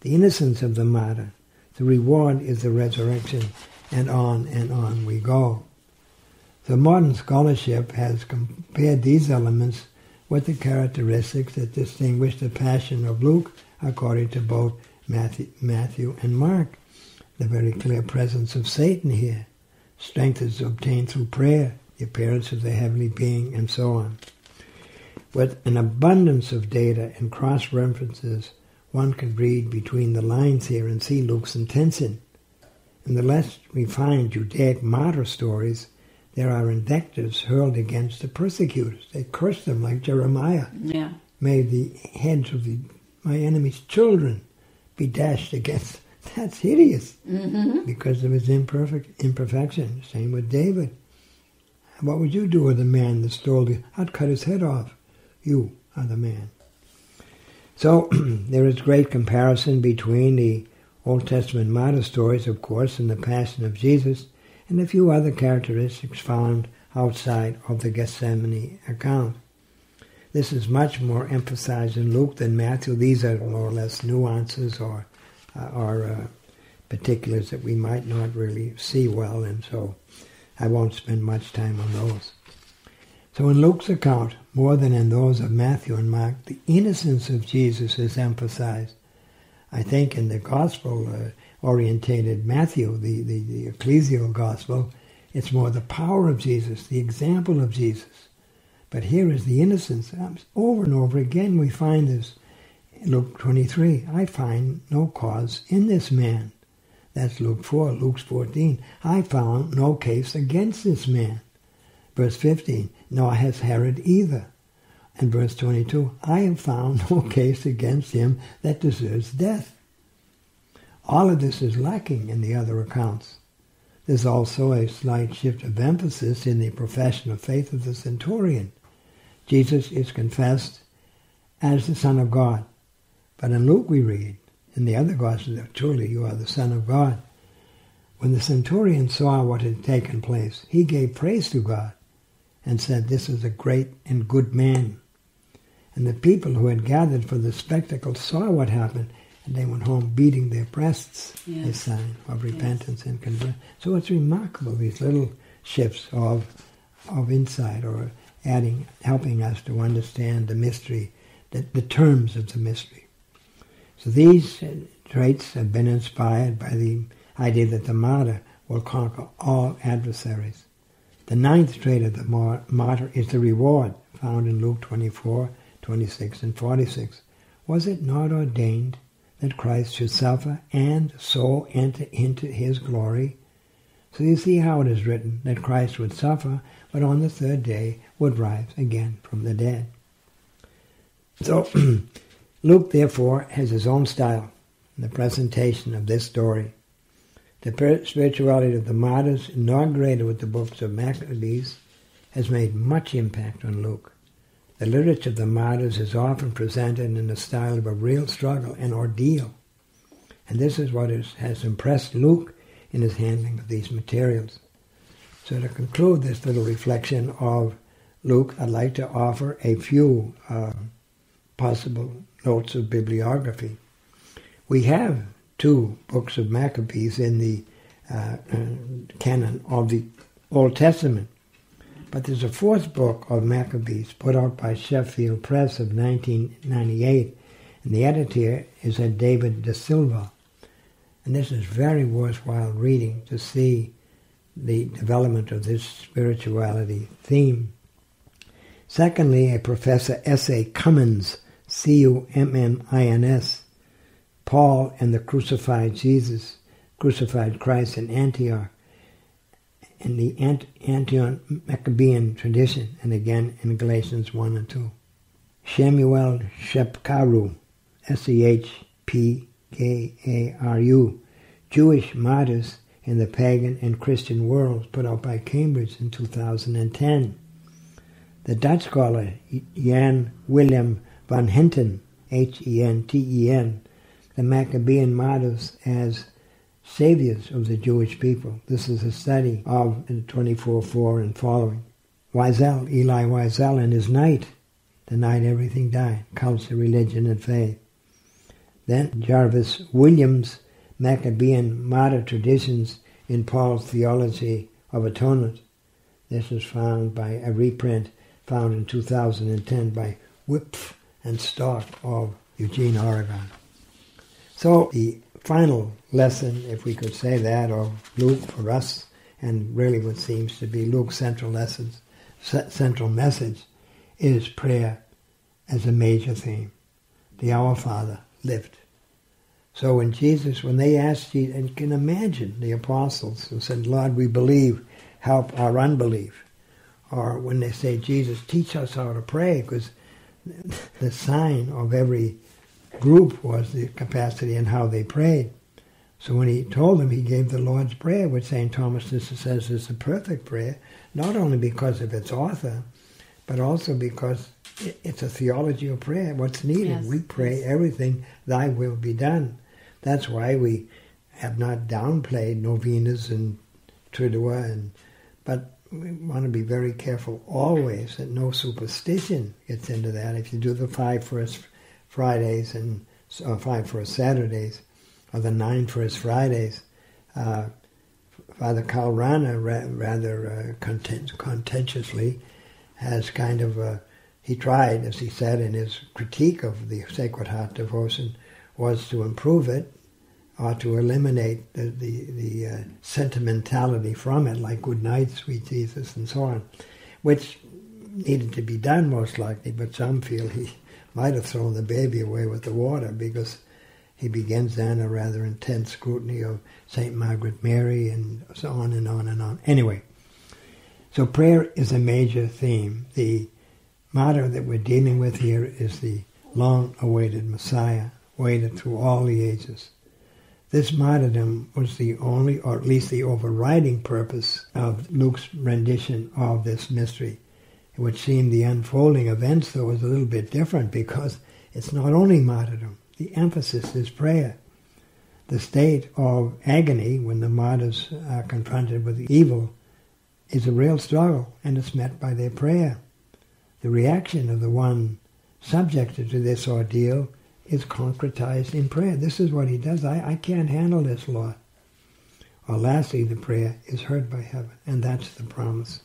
the innocence of the martyr. The reward is the resurrection, and on we go. The modern scholarship has compared these elements with the characteristics that distinguish the passion of Luke according to both Matthew and Mark. The very clear presence of Satan here. Strength is obtained through prayer, the appearance of the heavenly being, and so on. With an abundance of data and cross-references, one can read between the lines here and see Luke's intention. In the less refined Judaic martyr stories, there are invectives hurled against the persecutors. They curse them like Jeremiah. Yeah. May the heads of my enemies' children be dashed against. That's hideous because of his imperfection. Same with David. What would you do with the man that stole the... I'd cut his head off. You are the man. So there is great comparison between the Old Testament martyr stories, of course, and the Passion of Jesus, and a few other characteristics found outside of the Gethsemane account. This is much more emphasized in Luke than Matthew. These are more or less nuances or particulars that we might not really see well, and so I won't spend much time on those. So in Luke's account, more than in those of Matthew and Mark, the innocence of Jesus is emphasized. I think in the gospel-orientated Matthew, the ecclesial gospel, it's more the power of Jesus, the example of Jesus. But here is the innocence. Over and over again we find this. Luke 23, I find no cause in this man. That's Luke 4, Luke's 14. I found no case against this man. Verse 15, nor has Herod either. And verse 22, I have found no case against him that deserves death. All of this is lacking in the other accounts. There's also a slight shift of emphasis in the profession of faith of the centurion. Jesus is confessed as the Son of God. But in Luke we read, in the other Gospels, truly you are the Son of God. When the centurion saw what had taken place, he gave praise to God and said, this is a great and good man. And the people who had gathered for the spectacle saw what happened, and they went home beating their breasts, yes, a sign of repentance, yes, and conversion. So it's remarkable, these little shifts of insight, or adding, helping us to understand the mystery, the terms of the mystery. So these traits have been inspired by the idea that the martyr will conquer all adversaries. The ninth trait of the martyr is the reward, found in Luke 24, 26, and 46. Was it not ordained that Christ should suffer and so enter into his glory? So you see how it is written that Christ would suffer, but on the third day would rise again from the dead. So Luke, therefore, has his own style in the presentation of this story. The spirituality of the martyrs, inaugurated with the books of Maccabees, has made much impact on Luke. The literature of the martyrs is often presented in the style of a real struggle, an ordeal. And this is what has impressed Luke in his handling of these materials. So to conclude this little reflection of Luke, I'd like to offer a few possible notes of bibliography. We have two books of Maccabees in the canon of the Old Testament. But there's a fourth book of Maccabees put out by Sheffield Press of 1998, and the editor is David De Silva. And this is very worthwhile reading to see the development of this spirituality theme. Secondly, a Professor S.A. Cummins, Cummins, Paul and the Crucified Christ in Antioch, in the Antioch-Maccabean tradition, and again in Galatians 1 and 2. Shemuel Shepkaru, S-E-H-P-K-A-R-U, Jewish Martyrs in the Pagan and Christian Worlds, put out by Cambridge in 2010. The Dutch scholar Jan Willem van Henten, H-E-N-T-E-N, the Maccabean martyrs as saviors of the Jewish people. This is a study of 24:4 and following. Wiesel, Eli Wiesel, and his night, the night everything died, Cults of Religion and Faith. Then Jarvis Williams, Maccabean Martyr Traditions in Paul's Theology of Atonement. This is found by a reprint found in 2010 by Whipf and Stock of Eugene, Oregon. So the final lesson, if we could say that, of Luke for us, and really what seems to be Luke's central message, is prayer as a major theme. The Our Father lived. So when Jesus, when they asked Jesus, and you can imagine the apostles who said, Lord, we believe, help our unbelief. Or when they say, Jesus, teach us how to pray, because the sign of every group was the capacity and how they prayed. So when he told them, he gave the Lord's Prayer, which St. Thomas says is a perfect prayer, not only because of its author, but also because it's a theology of prayer, what's needed. Yes, we pray, yes, everything, thy will be done. That's why we have not downplayed novenas and tridua, but we want to be very careful always that no superstition gets into that. If you do the five first Fridays and 5 first Saturdays, or the 9 First Fridays, Father Kalrana rather contentiously has kind of he tried, as he said in his critique of the Sacred Heart devotion, was to improve it or to eliminate the sentimentality from it, like "Good Night, Sweet Jesus" and so on, which needed to be done most likely, but some feel he might have thrown the baby away with the water, because he begins then a rather intense scrutiny of St. Margaret Mary and so on and on and on. Anyway, so prayer is a major theme. The motto that we're dealing with here is the long-awaited Messiah, waited through all the ages. This martyrdom was the only, or at least the overriding purpose of Luke's rendition of this mystery. It would seem the unfolding events, though, is a little bit different, because it's not only martyrdom. The emphasis is prayer. The state of agony when the martyrs are confronted with evil is a real struggle, and it's met by their prayer. The reaction of the one subjected to this ordeal is concretized in prayer. This is what he does. I can't handle this, Lord. Or lastly, the prayer is heard by heaven, and that's the promise.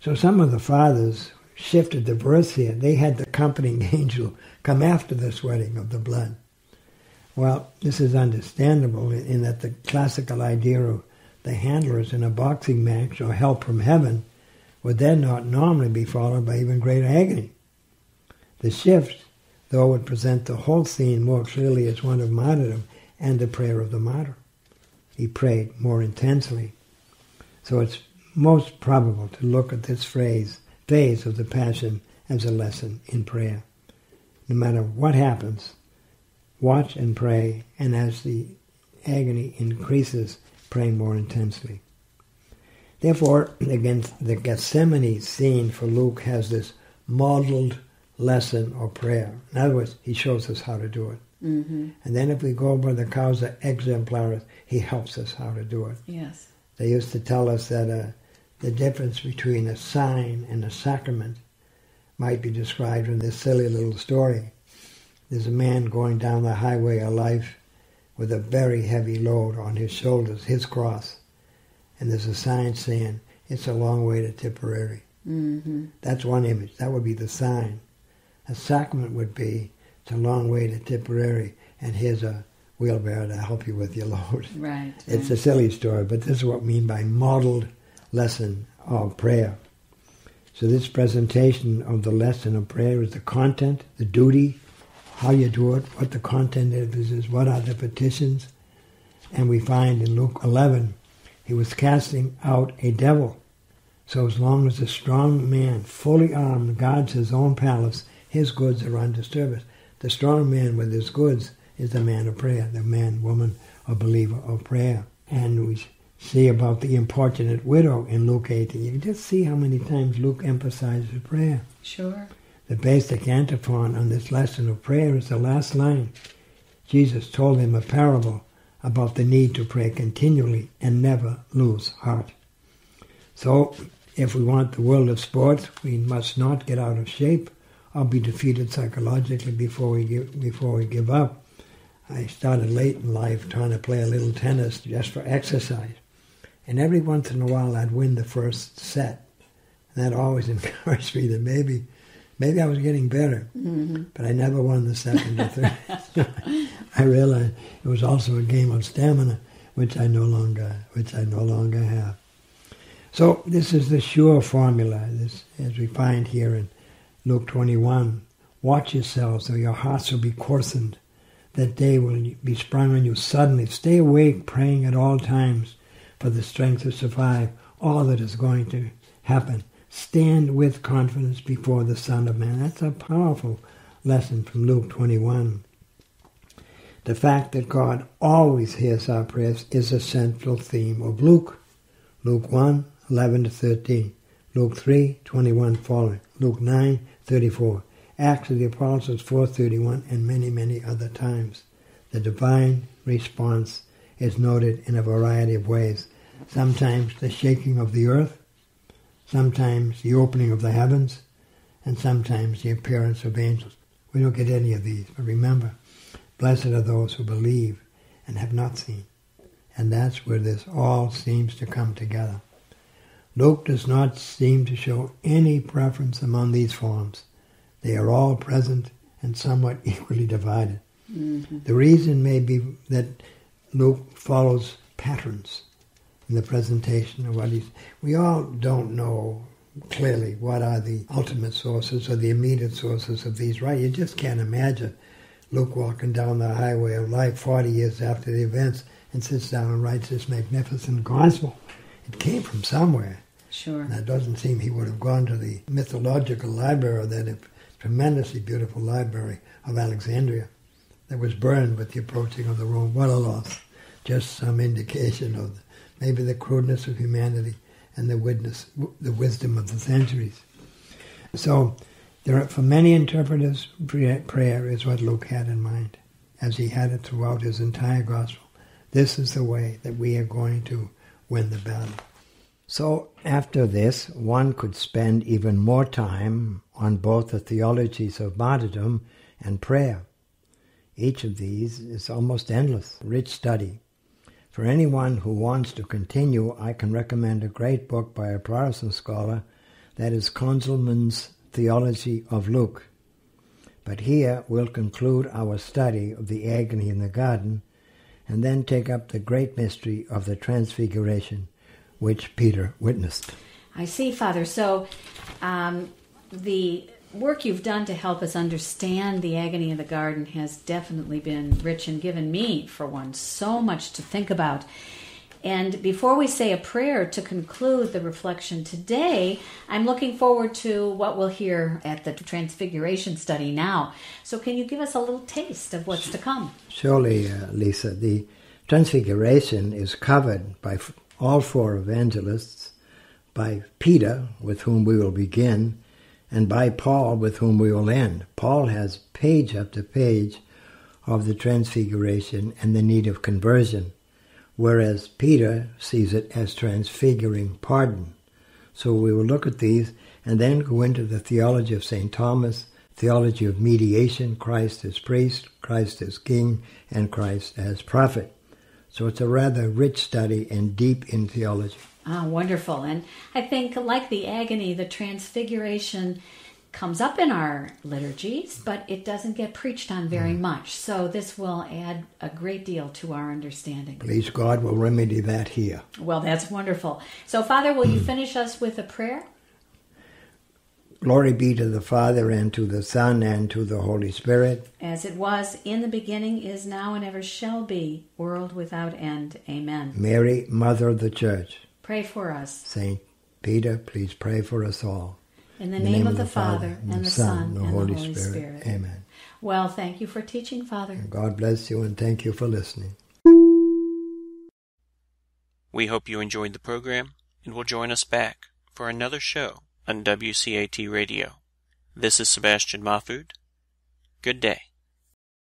So some of the fathers shifted the verse here. They had the accompanying angel come after the sweating of the blood. Well, this is understandable in that the classical idea of the handlers in a boxing match or help from heaven would then not normally be followed by even greater agony. The shift, though, would present the whole scene more clearly as one of martyrdom and the prayer of the martyr. He prayed more intensely. So it's most probable to look at this phase of the Passion as a lesson in prayer. No matter what happens, watch and pray, and as the agony increases, pray more intensely. Therefore, again, the Gethsemane scene for Luke has this modeled lesson or prayer. In other words, he shows us how to do it. Mm-hmm. And then if we go by the causa exemplaris, he helps us how to do it. Yes. They used to tell us that the difference between a sign and a sacrament might be described in this silly little story. There's a man going down the highway of life with a very heavy load on his shoulders, his cross, and there's a sign saying, "It's a long way to Tipperary." Mm-hmm. That's one image. That would be the sign. A sacrament would be, "It's a long way to Tipperary, and here's a wheelbarrow to help you with your load." Right. It's a silly story, but this is what we mean by modeled lesson of prayer. So this presentation of the lesson of prayer is the content, the duty, how you do it, what the content is, what are the petitions. And we find in Luke 11, he was casting out a devil. So as long as a strong man, fully armed, guards his own palace, his goods are undisturbed. The strong man with his goods is the man of prayer, the man, woman, or believer of prayer. And we see about the importunate widow in Luke 18. You can just see how many times Luke emphasizes prayer. Sure. The basic antiphon on this lesson of prayer is the last line. Jesus told them a parable about the need to pray continually and never lose heart. So, if we want the world of sports, we must not get out of shape or be defeated psychologically before we give up. I started late in life trying to play a little tennis just for exercise. And every once in a while I'd win the first set. And that always encouraged me that maybe I was getting better. Mm-hmm. But I never won the second or third. I realized it was also a game of stamina, which I no longer have. So this is the sure formula, this, as we find here in Luke 21. Watch yourselves, or your hearts will be coarsened. That day will be sprung on you suddenly. Stay awake, praying at all times for the strength to survive all that is going to happen. Stand with confidence before the Son of Man. That's a powerful lesson from Luke 21. The fact that God always hears our prayers is a central theme of Luke. Luke 1, 11-13. Luke 3, 21 following. Luke 9, 34. Acts of the Apostles 4:31, and many, many other times. The divine response is noted in a variety of ways. Sometimes the shaking of the earth, sometimes the opening of the heavens, and sometimes the appearance of angels. We don't get any of these, but remember, blessed are those who believe and have not seen. And that's where this all seems to come together. Luke does not seem to show any preference among these forms. They are all present and somewhat equally divided. Mm-hmm. The reason may be that Luke follows patterns in the presentation of what he's... We all don't know clearly what are the ultimate sources or the immediate sources of these, right? You just can't imagine Luke walking down the highway of life 40 years after the events and sits down and writes this magnificent gospel. It came from somewhere. Sure. And it doesn't seem he would have gone to the mythological library or that tremendously beautiful library of Alexandria that was burned with the approaching of the Roman. What a loss. Just some indication of maybe the crudeness of humanity and the wisdom of the centuries. So, for many interpreters, prayer is what Luke had in mind, as he had it throughout his entire gospel. This is the way that we are going to win the battle. So, after this, one could spend even more time on both the theologies of martyrdom and prayer. Each of these is almost endless, rich study. For anyone who wants to continue, I can recommend a great book by a Protestant scholar, that is Conzelman's Theology of Luke. But here we'll conclude our study of the agony in the garden, and then take up the great mystery of the transfiguration, which Peter witnessed. I see, Father. So the work you've done to help us understand the agony of the garden has definitely been rich and given me, for one, so much to think about. And before we say a prayer to conclude the reflection today, I'm looking forward to what we'll hear at the Transfiguration study now. So can you give us a little taste of what's to come? Surely, Lisa. The Transfiguration is covered by all four evangelists, by Peter, with whom we will begin, and by Paul, with whom we will end. Paul has page after page of the transfiguration and the need of conversion, whereas Peter sees it as transfiguring pardon. So we will look at these and then go into the theology of St. Thomas, theology of mediation, Christ as priest, Christ as king, and Christ as prophet. So it's a rather rich study and deep in theology. Ah, wonderful. And I think, like the agony, the transfiguration comes up in our liturgies, but it doesn't get preached on very much. So this will add a great deal to our understanding. Please, God will remedy that here. Well, that's wonderful. So, Father, will you finish us with a prayer? Glory be to the Father, and to the Son, and to the Holy Spirit. As it was in the beginning, is now, and ever shall be, world without end. Amen. Mary, Mother of the Church, pray for us. Saint Peter, please pray for us all. In the name of the Father, and the Son, and the Holy Spirit. Amen. Well, thank you for teaching, Father. And God bless you, and thank you for listening. We hope you enjoyed the program, and will join us back for another show on WCAT Radio. This is Sebastian Mahfood. Good day.